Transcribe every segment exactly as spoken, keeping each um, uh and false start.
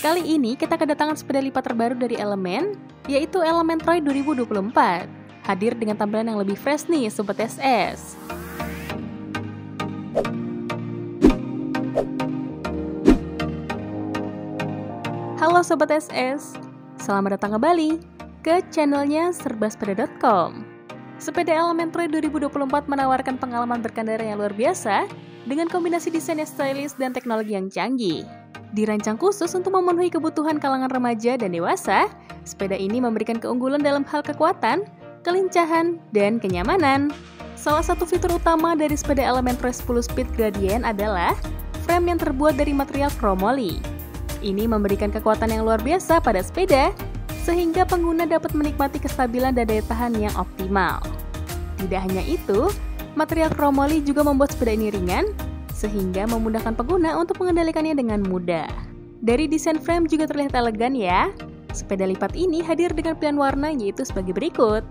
Kali ini kita kedatangan sepeda lipat terbaru dari Element, yaitu Element Troy dua ribu dua puluh empat. Hadir dengan tampilan yang lebih fresh nih, Sobat S S. Halo Sobat S S, selamat datang kembali ke channelnya serba sepeda titik com. Sepeda Element Troy dua ribu dua puluh empat menawarkan pengalaman berkendara yang luar biasa dengan kombinasi desain yang stylish dan teknologi yang canggih. Dirancang khusus untuk memenuhi kebutuhan kalangan remaja dan dewasa, sepeda ini memberikan keunggulan dalam hal kekuatan, kelincahan, dan kenyamanan. Salah satu fitur utama dari sepeda Element Troy sepuluh speed Gradient adalah frame yang terbuat dari material chromoly. Ini memberikan kekuatan yang luar biasa pada sepeda, sehingga pengguna dapat menikmati kestabilan dan daya tahan yang optimal. Tidak hanya itu, material chromoly juga membuat sepeda ini ringan, sehingga memudahkan pengguna untuk mengendalikannya dengan mudah. Dari desain frame juga terlihat elegan ya. Sepeda lipat ini hadir dengan pilihan warna yaitu sebagai berikut.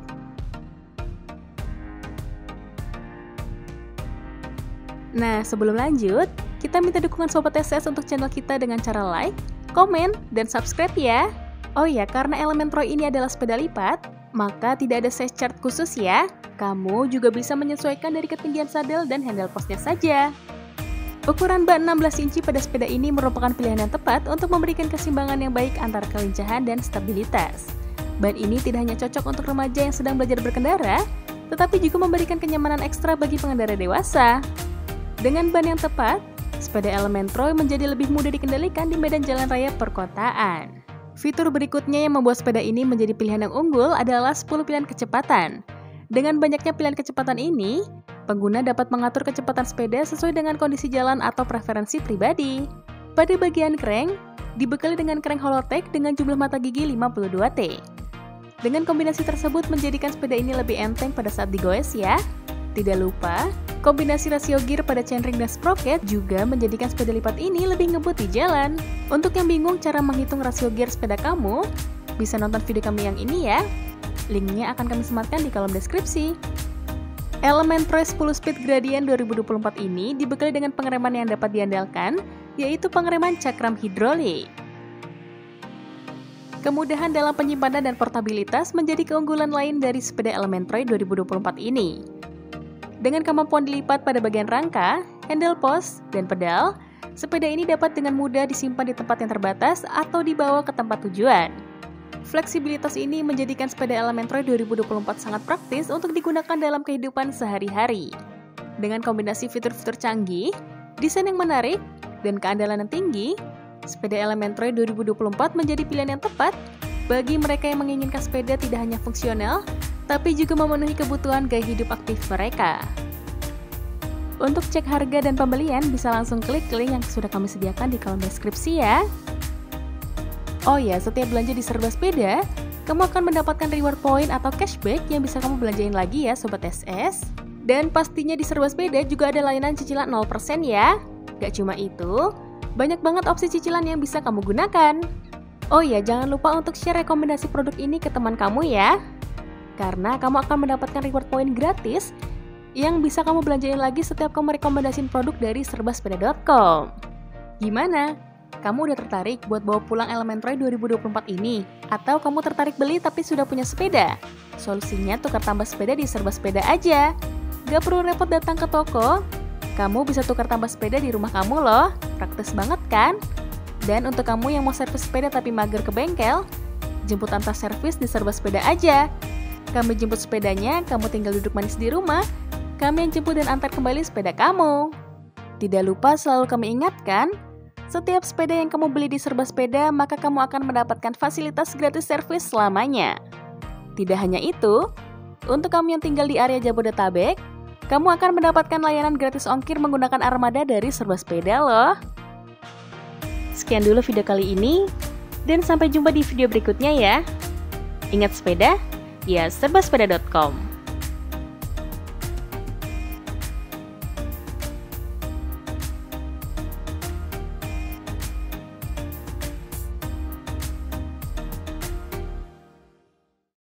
Nah, sebelum lanjut, kita minta dukungan Sobat S S untuk channel kita dengan cara like, komen, dan subscribe ya. Oh ya, karena Element Troy ini adalah sepeda lipat, maka tidak ada size chart khusus ya. Kamu juga bisa menyesuaikan dari ketinggian sadel dan handle postnya saja. Ukuran ban enam belas inci pada sepeda ini merupakan pilihan yang tepat untuk memberikan keseimbangan yang baik antara kelincahan dan stabilitas. Ban ini tidak hanya cocok untuk remaja yang sedang belajar berkendara, tetapi juga memberikan kenyamanan ekstra bagi pengendara dewasa. Dengan ban yang tepat, sepeda Element Troy menjadi lebih mudah dikendalikan di medan jalan raya perkotaan. Fitur berikutnya yang membuat sepeda ini menjadi pilihan yang unggul adalah sepuluh pilihan kecepatan. Dengan banyaknya pilihan kecepatan ini, pengguna dapat mengatur kecepatan sepeda sesuai dengan kondisi jalan atau preferensi pribadi. Pada bagian crank, dibekali dengan crank Hollowtech dengan jumlah mata gigi lima puluh dua T. Dengan kombinasi tersebut menjadikan sepeda ini lebih enteng pada saat digoes ya. Tidak lupa, kombinasi rasio gear pada chainring dan sprocket juga menjadikan sepeda lipat ini lebih ngebut di jalan. Untuk yang bingung cara menghitung rasio gear sepeda kamu, bisa nonton video kami yang ini ya. Linknya akan kami sematkan di kolom deskripsi. Element Troy sepuluh speed Gradient dua ribu dua puluh empat ini dibekali dengan pengereman yang dapat diandalkan, yaitu pengereman cakram hidrolik. Kemudahan dalam penyimpanan dan portabilitas menjadi keunggulan lain dari sepeda Element Troy dua ribu dua puluh empat ini. Dengan kemampuan dilipat pada bagian rangka, handle post, dan pedal, sepeda ini dapat dengan mudah disimpan di tempat yang terbatas atau dibawa ke tempat tujuan. Fleksibilitas ini menjadikan sepeda Element Troy dua ribu dua puluh empat sangat praktis untuk digunakan dalam kehidupan sehari-hari. Dengan kombinasi fitur-fitur canggih, desain yang menarik, dan keandalan yang tinggi, sepeda Element Troy dua ribu dua puluh empat menjadi pilihan yang tepat bagi mereka yang menginginkan sepeda tidak hanya fungsional, tapi juga memenuhi kebutuhan gaya hidup aktif mereka. Untuk cek harga dan pembelian, bisa langsung klik link yang sudah kami sediakan di kolom deskripsi ya. Oh ya, setiap belanja di Serba Sepeda, kamu akan mendapatkan reward point atau cashback yang bisa kamu belanjain lagi ya Sobat S S. Dan pastinya di Serba Sepeda juga ada layanan cicilan nol persen ya. Gak cuma itu, banyak banget opsi cicilan yang bisa kamu gunakan. Oh ya, jangan lupa untuk share rekomendasi produk ini ke teman kamu ya. Karena kamu akan mendapatkan reward point gratis yang bisa kamu belanjain lagi setiap kamu rekomendasiin produk dari serba sepeda titik com. Gimana? Kamu udah tertarik buat bawa pulang Element Troy dua ribu dua puluh empat ini? Atau kamu tertarik beli tapi sudah punya sepeda? Solusinya tukar tambah sepeda di Serba Sepeda aja. Gak perlu repot datang ke toko. Kamu bisa tukar tambah sepeda di rumah kamu loh. Praktis banget kan? Dan untuk kamu yang mau servis sepeda tapi mager ke bengkel, jemput antar servis di Serba Sepeda aja. Kami jemput sepedanya, kamu tinggal duduk manis di rumah, kami yang jemput dan antar kembali sepeda kamu. Tidak lupa selalu kami ingatkan, setiap sepeda yang kamu beli di Serba Sepeda, maka kamu akan mendapatkan fasilitas gratis servis selamanya. Tidak hanya itu, untuk kamu yang tinggal di area Jabodetabek, kamu akan mendapatkan layanan gratis ongkir menggunakan armada dari Serba Sepeda loh. Sekian dulu video kali ini, dan sampai jumpa di video berikutnya ya. Ingat sepeda? Ya, serba sepeda titik com.